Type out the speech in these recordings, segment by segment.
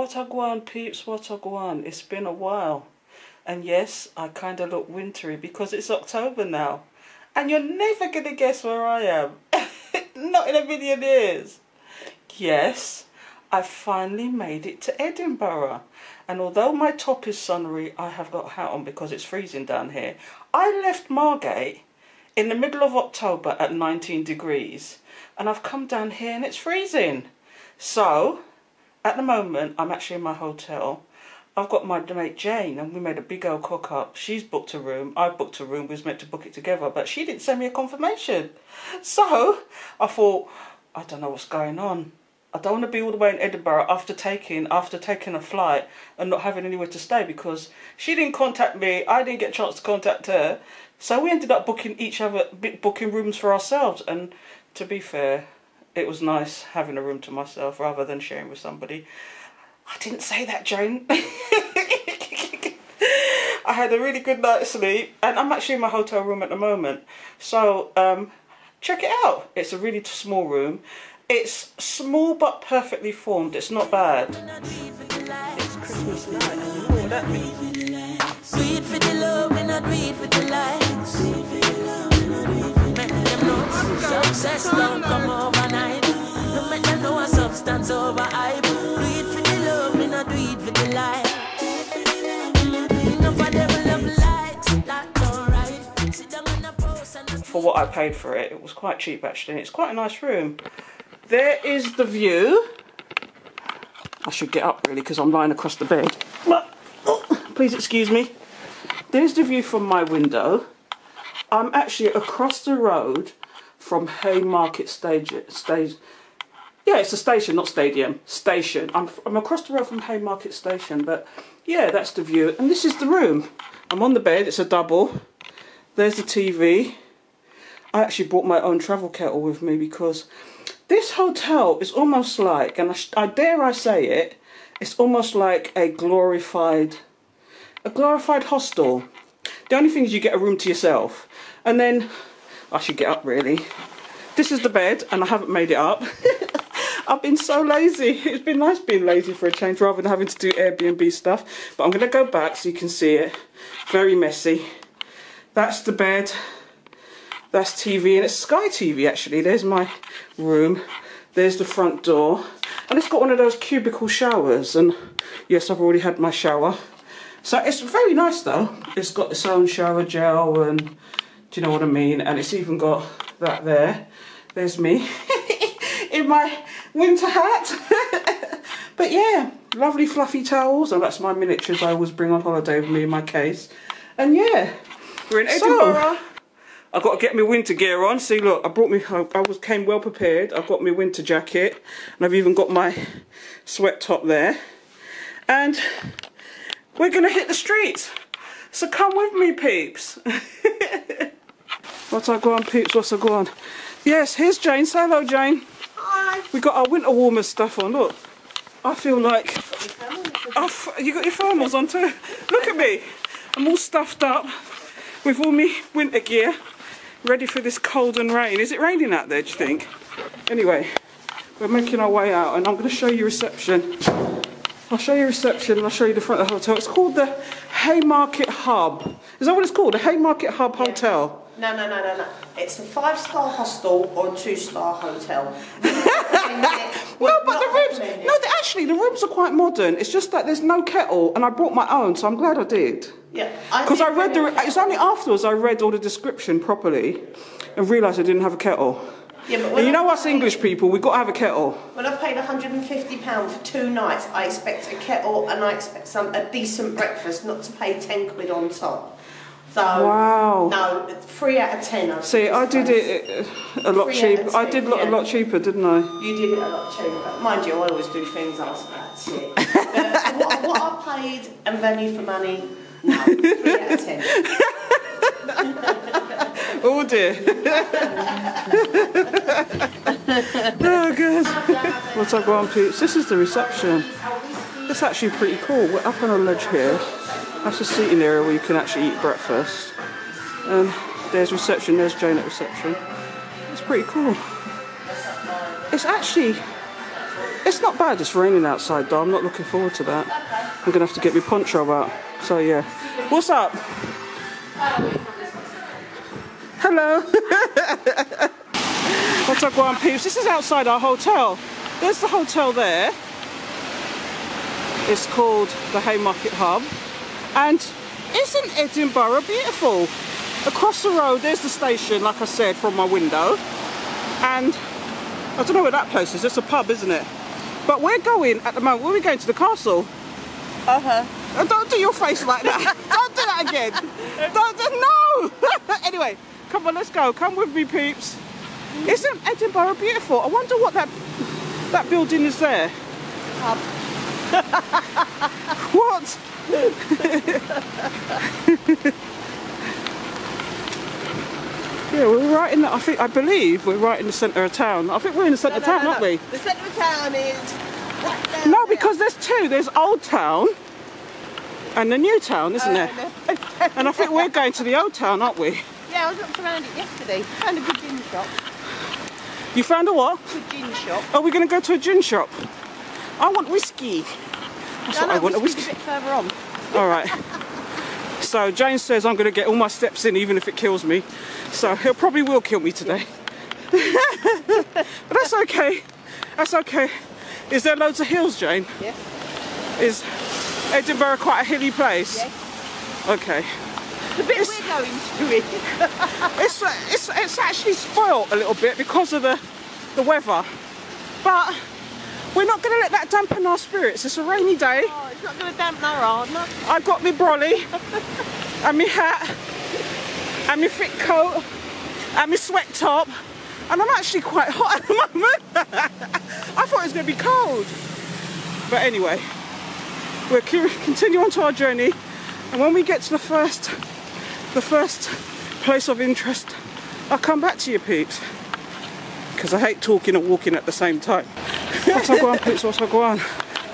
What a gwan, peeps, what a gwan. It's been a while. And yes, I kind of look wintry because it's October now. And you're never going to guess where I am. Not in a million years. Yes, I finally made it to Edinburgh. And although my top is sunnery, I have got a hat on because it's freezing down here. I left Margate in the middle of October at 19 degrees. And I've come down here and it's freezing. So, at the moment, I'm actually in my hotel. I've got my mate Jane and we made a big old cock up. She's booked a room, I've booked a room, we was meant to book it together, but she didn't send me a confirmation. So I thought, I don't know what's going on. I don't want to be all the way in Edinburgh after taking a flight and not having anywhere to stay because she didn't contact me, I didn't get a chance to contact her. So we ended up booking rooms for ourselves, and to be fair, it was nice having a room to myself rather than sharing with somebody. I didn't say that, Jane. I had a really good night's sleep and I'm actually in my hotel room at the moment. So check it out. It's a really small room. It's small but perfectly formed. It's not bad. It's Christmas night and you know what that means. Sweet for the love and not read for the lights. Success don't come overnight. No make them know a substance over hype. Do it for the light. For what I paid for it, it was quite cheap actually, and it's quite a nice room. There is the view. I should get up really because I'm lying across the bed. But, oh, please excuse me. There's the view from my window. I'm actually across the road from Haymarket Stage. Yeah, it's a station, not stadium. Station. I'm across the road from Haymarket Station, but yeah, that's the view. And this is the room. I'm on the bed. It's a double. There's the TV. I actually brought my own travel kettle with me because this hotel is almost like, and I dare I say it, it's almost like a glorified hostel. The only thing is you get a room to yourself. And then I should get up really. This is the bed, and I haven't made it up. I've been so lazy. It's been nice being lazy for a change rather than having to do Airbnb stuff. But I'm going to go back so you can see it. Very messy. That's the bed. That's TV, and it's Sky TV actually. There's my room. There's the front door. And it's got one of those cubicle showers. And yes, I've already had my shower. So it's very nice though. It's got its own shower gel and do you know what I mean? And it's even got that there. There's me in my winter hat. But yeah, lovely fluffy towels, and that's my miniatures I always bring on holiday with me in my case. And yeah, we're in Edinburgh. So, I've got to get my winter gear on. See, look, I brought me, I came well prepared. I've got my winter jacket, and I've even got my sweat top there. And we're gonna hit the streets. So come with me, peeps. What's up, go on, peeps? What's up, go on? Yes, here's Jane. Say hello, Jane. We got our winter warmer stuff on. Look, I feel like you got your thermals on too. Look at me, I'm all stuffed up with all my winter gear, ready for this cold and rain. Is it raining out there, do you think? Anyway, we're making our way out, and I'm going to show you reception. I'll show you reception, and I'll show you the front of the hotel. It's called the Haymarket Hub. Is that what it's called? The Haymarket Hub Hotel? No. It's a 5-star hostel or a 2-star hotel. No, but the rooms... No, actually, the rooms are quite modern. It's just that there's no kettle, and I brought my own, so I'm glad I did. Yeah. Because I read the... It's only afterwards I read all the description properly and realised I didn't have a kettle. Yeah, but and you know us English people, we've got to have a kettle. When I paid £150 for 2 nights, I expect a kettle and I expect a decent breakfast, not to pay 10 quid on top. So, wow. No, 3 out of 10. I see, I did it a lot cheaper. I did a lot cheaper, didn't I? You did it a lot cheaper. Mind you, I always do things after that. Yeah. But what I paid and value for money, no, 3 out of 10. Oh dear. Oh God. What's up, Grand Peeps? This is the reception. It's actually pretty cool. We're up on a ledge here. That's a seating area where you can actually eat breakfast. There's reception, there's Jane at reception. It's pretty cool. It's actually It's not bad, it's raining outside though, I'm not looking forward to that. I'm going to have to get my poncho out, so yeah. What's up? Hello. What's up, Guan peeps? This is outside our hotel. There's the hotel there. It's called the Haymarket Hub. And isn't Edinburgh beautiful? Across the road, there's the station, like I said, from my window. And I don't know where that place is. It's a pub, isn't it? But we're going at the moment. We're going to the castle. Uh-huh. Don't do your face like that. Don't do that again. No. Anyway, come on, let's go. Come with me, peeps. Isn't Edinburgh beautiful? I wonder what that building is there. Pub. What? Yeah, we're right in the, I believe we're right in the centre of town. I think we're in the centre of town, aren't we? The centre of town is right down there. Because there's two. There's Old Town and the New Town, isn't there? No. And I think we're going to the Old Town, aren't we? Yeah, I was up around it yesterday. Found a good gin shop. You found a what? A gin shop. Are we going to go to a gin shop? I want whiskey. That's what I want, a whiskey. A bit further on. All right. So Jane says I'm going to get all my steps in even if it kills me. So he'll probably will kill me today. But that's okay. That's okay. Is there loads of hills, Jane? Yes. Is Edinburgh quite a hilly place? Yes. Okay. The bit we're going to it's actually spoilt a little bit because of the weather. But we're not going to let that dampen our spirits. It's a rainy day. Oh, it's not going to dampen our armour. I've got my brolly and my hat and my thick coat and my sweat top, and I'm actually quite hot at the moment. I thought it was going to be cold. But anyway, we'll continue on to our journey, and when we get to the first place of interest, I'll come back to you, peeps. Because I hate talking and walking at the same time. What's up, Guan peeps? What's up, Guan?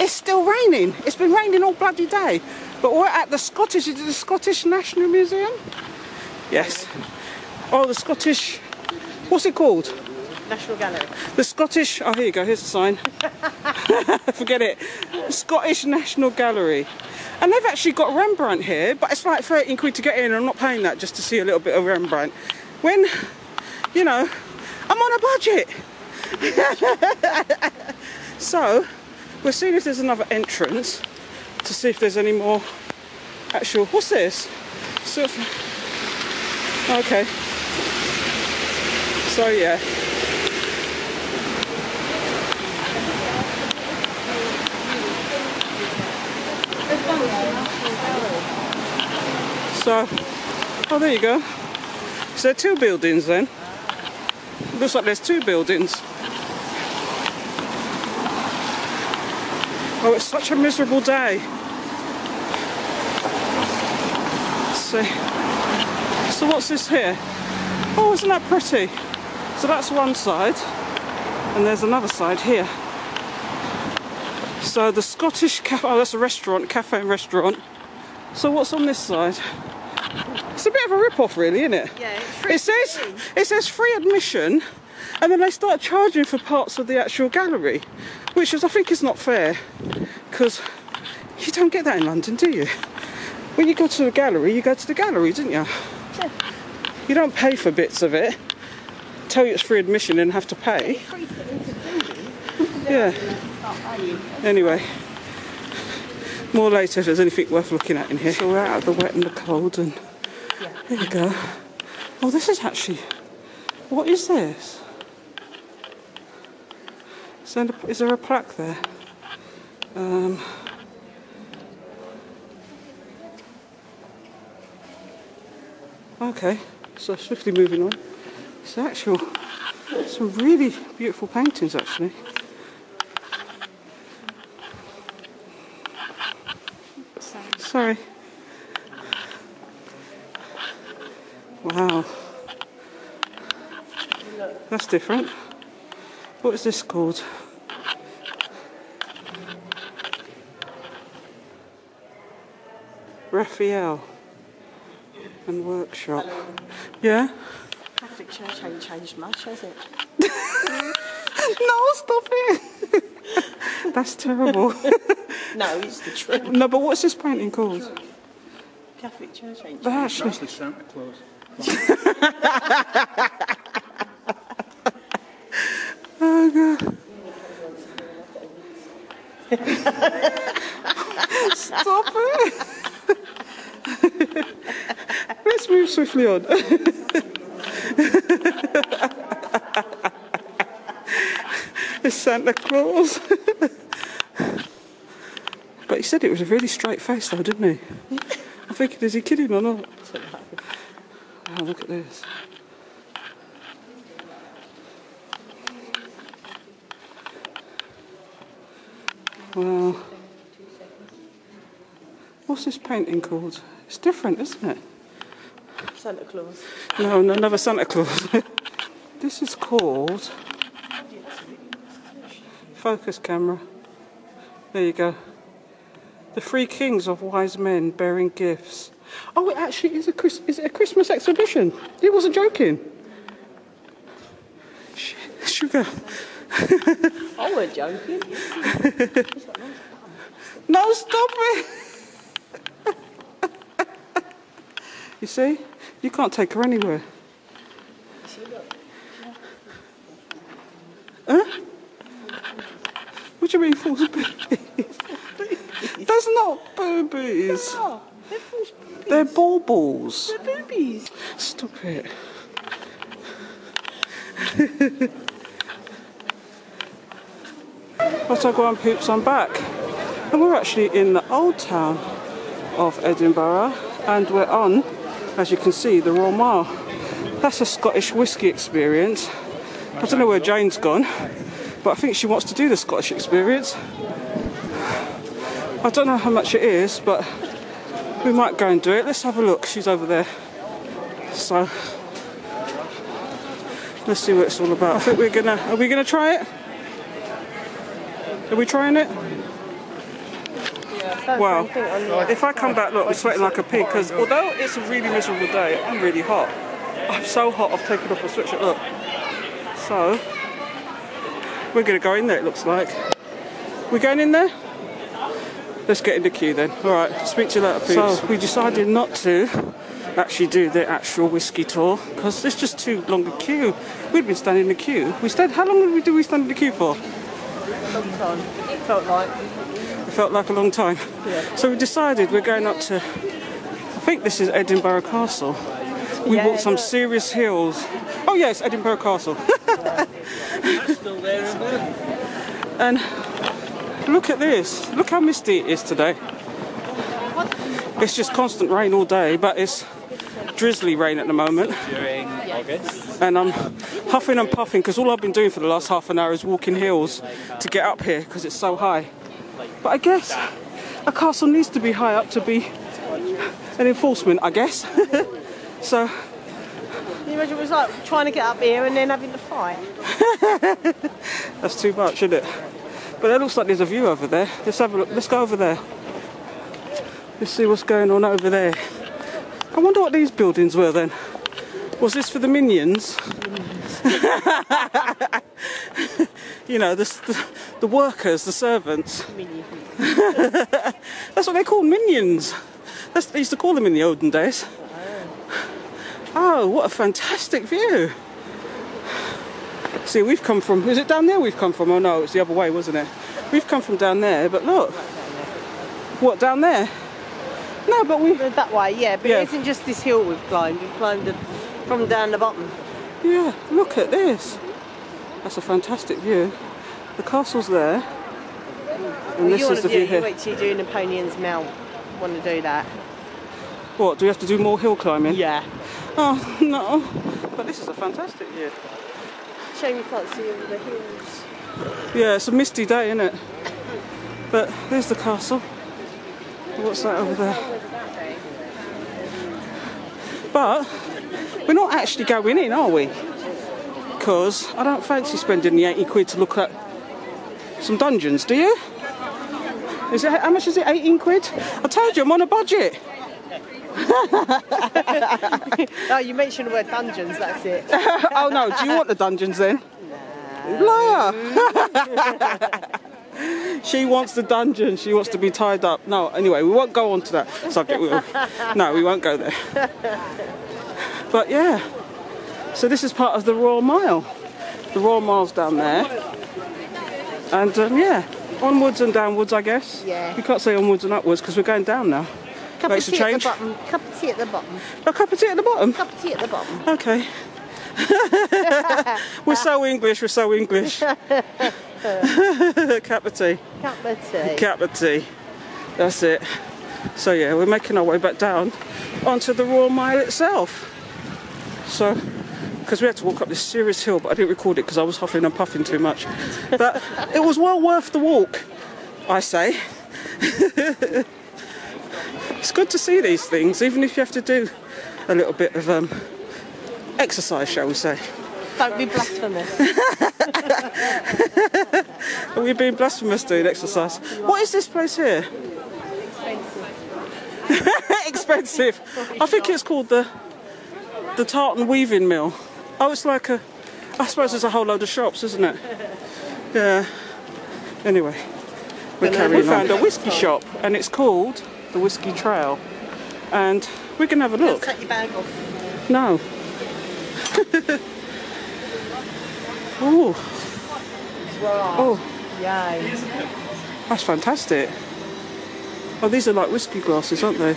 It's still raining. It's been raining all bloody day. But we're at the Scottish National Museum? Yes. Oh, the Scottish, what's it called? National Gallery. The Scottish, oh, here you go, here's the sign. Forget it. Scottish National Gallery. And they've actually got Rembrandt here, but it's like 13 quid to get in, and I'm not paying that just to see a little bit of Rembrandt. When, you know, I'm on a budget. So we're seeing if there's another entrance to see if there's any more actual, what's this? Okay, so yeah. So, oh, there you go. So there are two buildings then. Looks like there's two buildings. Oh, it's such a miserable day. So what's this here? Oh, isn't that pretty? So that's one side, and there's another side here. So the Scottish Cafe, oh, that's a restaurant, cafe and restaurant. So what's on this side? It's a bit of a rip-off, really, isn't it? Yeah, it's free. It says free admission, and then they start charging for parts of the actual gallery, which is, I think, is not fair, because you don't get that in London, do you? When you go to the gallery, you go to the gallery, didn't you? Yeah. You don't pay for bits of it. Tell you it's free admission and have to pay. Yeah. Anyway, more later if there's anything worth looking at in here. So we're out of the wet and the cold, and there you go. Oh, this is actually, what is this? Is there a plaque there? Okay, so swiftly moving on. It's actual, some really beautiful paintings actually. Sorry. Wow. That's different. What is this called? Raphael. And workshop. Hello. Yeah? Catholic Church hasn't changed much, has it? No, stop it! That's terrible. No, it's the truth. No, but what's this painting called? Catholic Church Angel. That's actually Santa Claus. Oh, God. Stop it. Let's move swiftly on. It's Santa Claus. But he said it was a really straight face though, didn't he? I'm thinking, is he kidding or not? Oh, look at this. Wow. What's this painting called? It's different, isn't it? Santa Claus. No, no, never Santa Claus. This is called... Focus camera. There you go. The Three Kings of Wise Men Bearing Gifts. Oh, it actually is a Christmas exhibition. He wasn't joking. Sugar. I weren't joking. No, stop it! You see? You can't take her anywhere. Huh? What do you mean false boobies? That's not boobies. No, they're false boobies. They're baubles. They're boobies. Stop it. But I go and poops, I'm back. And we're actually in the old town of Edinburgh, and we're on, as you can see, the Royal Mile. That's a Scottish whiskey experience. I don't know where Jane's gone, but I think she wants to do the Scottish experience. I don't know how much it is, but we might go and do it. Let's have a look, she's over there. So, let's see what it's all about. I think we're gonna, are we gonna try it? Are we trying it? Yeah, wow. If I come back, look, I'm sweating like a pig, because although it's a really miserable day, I'm really hot. I'm so hot, I've taken off a sweatshirt, look. So, we're going to go in there, it looks like. We're going in there? Let's get in the queue then. All right, speak to you later, peeps. So, we decided not to actually do the actual whiskey tour, because it's just too long a queue. We'd been standing in the queue. We stayed, how long did we stand in the queue for? Long time. It felt like. It felt like a long time. Yeah. So we decided we're going up to, I think this is Edinburgh Castle. We walked some serious hills. Oh yes, Edinburgh Castle. It's still there, isn't it? And look at this. Look how misty it is today. It's just constant rain all day, but it's drizzly rain at the moment. During August. And I'm huffing and puffing because all I've been doing for the last half an hour is walking hills to get up here because it's so high. But I guess a castle needs to be high up to be an enforcement, I guess. So. Can you imagine it was like trying to get up here and then having to fight? That's too much, isn't it? But it looks like there's a view over there. Let's have a look. Let's go over there. Let's see what's going on over there. I wonder what these buildings were then. Was this for the minions? You know, the workers, the servants. Minions. That's what they call minions. That's, they used to call them in the olden days. Oh, what a fantastic view. See, we've come from, is it down there we've come from? Oh no, it's the other way, wasn't it? We've come from down there, but look. What, down there? No, but we... That way, yeah, but yeah. It isn't just this hill we've climbed from down the bottom. Yeah, look at this. That's a fantastic view. The castle's there, and well, this is the view here. You're actually doing Napoleon's Mount, want to do that. What, do we have to do more hill climbing? Yeah. Oh, no, but this is a fantastic view. Shame you can't see all the hills. Yeah, it's a misty day, isn't it? But there's the castle. What's that over there? But we're not actually going in, are we? Because I don't fancy spending the 80 quid to look at some dungeons, do you? Is it, how much is it, 18 quid? I told you, I'm on a budget. Oh, you mentioned the word dungeons, that's it. Oh no, do you want the dungeons then? Nah. Liar! She wants the dungeon, she wants to be tied up. No, anyway, we won't go on to that subject. No, we won't go there. But yeah, so this is part of the Royal Mile. The Royal Mile's down there. And yeah, onwards and downwards, I guess. Yeah. You can't say onwards and upwards because we're going down now. Makes a change. Cup of tea at the bottom. Cup of tea at the bottom. A cup of tea at the bottom? Cup of tea at the bottom. Okay. We're so English, we're so English. Cup of tea. Cup of tea. Cup of tea. That's it. So yeah, we're making our way back down onto the Royal Mile itself. So, because we had to walk up this serious hill, but I didn't record it because I was huffing and puffing too much. But it was well worth the walk, I say. It's good to see these things, even if you have to do a little bit of exercise, shall we say. Don't be blasphemous. Are we being blasphemous doing exercise? What is this place here? Expensive. Expensive. I think it's called the Tartan Weaving Mill. Oh, it's like a... I suppose there's a whole load of shops, isn't it? Yeah. Anyway, we're carrying on. We found a whiskey shop and it's called The Whiskey Trail. And we're going to have a look. Take your bag off. No. Oh. Oh. Yay. That's fantastic. Oh, these are like whiskey glasses, aren't they?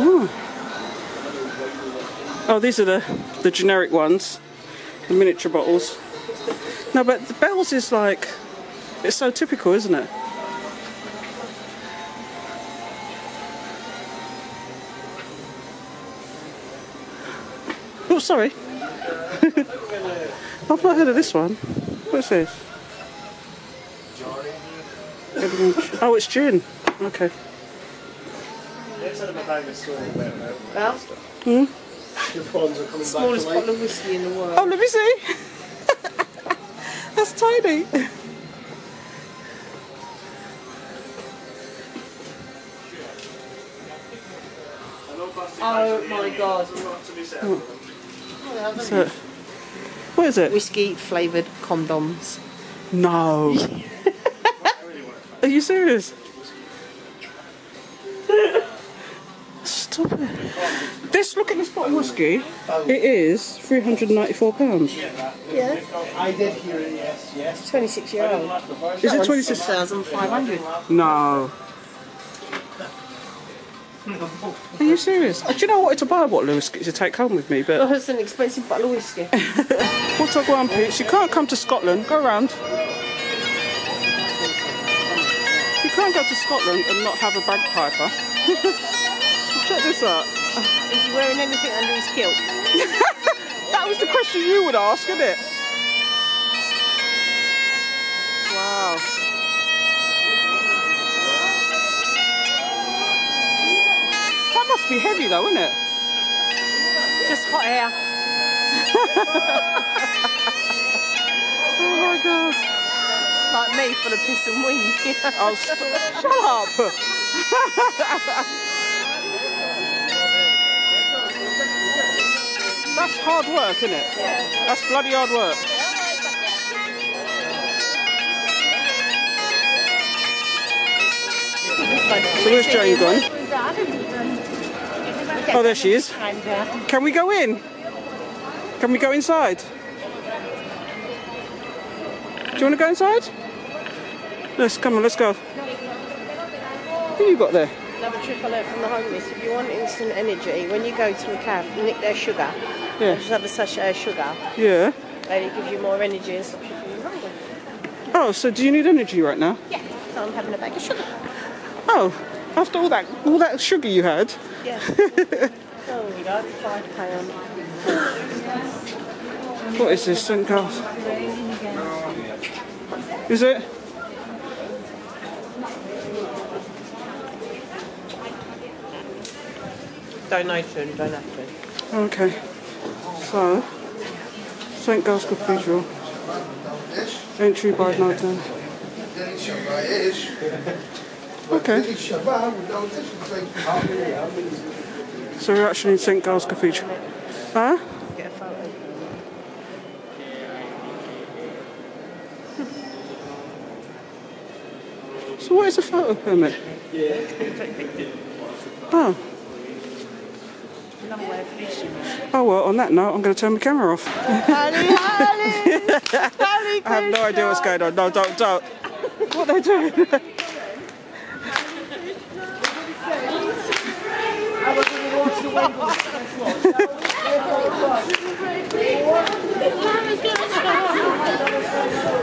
Oh. Oh, these are the generic ones. The miniature bottles. No, but the bells is like... It's so typical, isn't it? Oh, sorry. I've not heard of this one. What's this? Oh, it's gin. Okay. Hmm? Smallest bottle of whiskey in the world. Oh, let me see. That's tiny. Oh my God. Oh. So, what is it? Whiskey flavoured condoms. No. Are you serious? Stop it. This, look at this bottle of whiskey, it is £394. Yeah. I did hear it, yes, yes. 26 €. Is it 26,500? No. Are you serious? Do you know I wanted to buy a bottle of whiskey to take home with me, but... Well, it's an expensive bottle of whiskey. What's up, Grand Peach? You can't come to Scotland. Go round. You can't go to Scotland and not have a bagpiper. Check this out. Is he wearing anything under his kilt? That was the question you would ask, isn't it? Wow. That must be heavy though, isn't it? Just hot air. Oh my God. Like me full of piss and wind. Oh, shut up. That's hard work, isn't it? Yeah. That's bloody hard work. So where's Jane gone? Oh, there she is. Can we go in? Can we go inside? Do you want to go inside? Let's come on, let's go. Who you got there? Another trick I learnt from the homeless: if you want instant energy, when you go to a cab, nick their sugar. Yeah. Just have a sachet of sugar. Yeah. And it gives you more energy and stops you from running. Oh, so do you need energy right now? Yeah. So I'm having a bag of sugar. Oh, after all that sugar you had. Yeah. Oh, we got £5. What is this, Saint Giles? Is it? Donation, donation. Okay. So, Saint Giles Cathedral. Entry by no turn. Okay. So we're actually in Saint Giles Cathedral. far. Get a photo. So what is a photo permit? Yeah. Oh. Oh well, on that note, I'm going to turn my camera off. I have no idea what's going on. No, don't. What are they doing?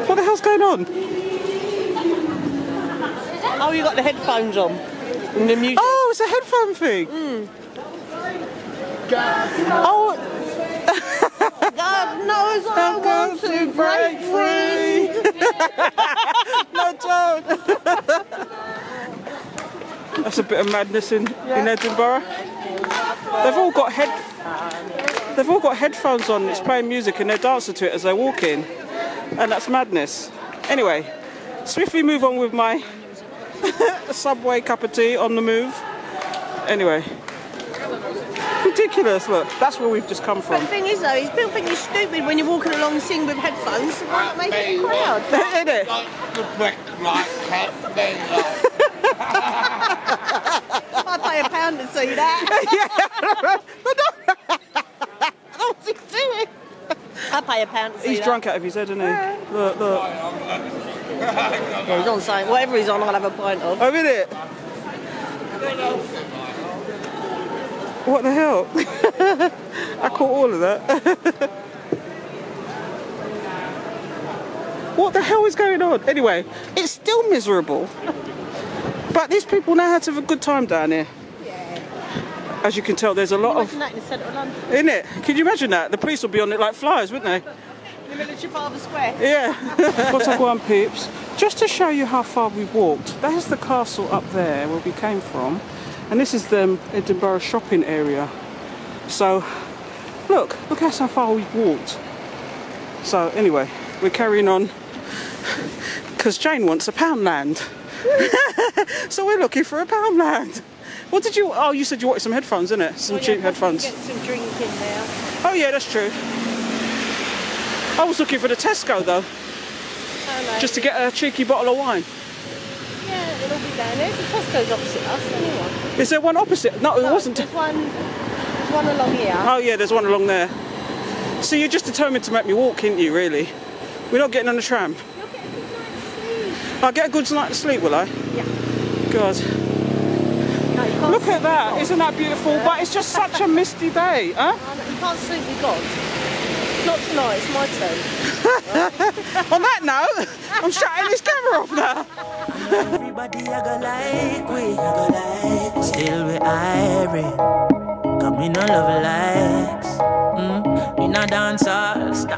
What the hell's going on? Oh, you got the headphones on. And the music. Oh, it's a headphone thing. Mm. Oh, God knows I want to break free. No, don't. That's a bit of madness in Edinburgh. They've all got headphones on. And it's playing music and they're dancing to it as they walk in, and that's madness. Anyway, swiftly move on with my Subway cup of tea on the move. Anyway. Ridiculous, look, that's where we've just come from. But the thing is though, is people think you're stupid when you're walking along singing with headphones, so why not make it a crowd? Isn't it? I'd pay £1 to see that. What's he doing? I'd pay £1 to see that. He's drunk out of his head, isn't he? Yeah. Look. Yeah, he's on saying, whatever he's on, I'll have a pint of. Oh, isn't it? What the hell? I caught all of that. What the hell is going on? Anyway, it's still miserable. But these people know how to have a good time down here. Yeah. As you can tell, there's a lot of... Can you imagine that in the centre of London? Isn't it? Can you imagine that? The police will be on it like flies, wouldn't they? In the middle of Trafalgar Square. Yeah. What's up, one peeps? Just to show you how far we've walked, there's the castle up there where we came from. And this is the Edinburgh shopping area. So, look how far we've walked. So anyway, we're carrying on because Jane wants a Poundland. So we're looking for a Poundland. What did you? Oh, you said you wanted some headphones, didn't it? Some cheap headphones. Get some drink in there. Oh yeah, that's true. I was looking for the Tesco though, just to get a cheeky bottle of wine. Yeah, it'll be down there. The Tesco's opposite us, anyway. Is there one opposite? No, it wasn't. There's one along here. Oh yeah, there's one along there. So you're just determined to make me walk, aren't you, really? We're not getting on the tram. You'll get a good night's sleep. I'll get a good night's sleep, will I? Yeah. God. No, look at that. God. Isn't that beautiful? Yeah. But it's just such a misty day, huh? No, you can't sleep with God. Not tonight, it's my turn. On that note, I'm shutting this camera off now. Everybody I go like, we still we irie. Cause me no love likes, me no dance all style.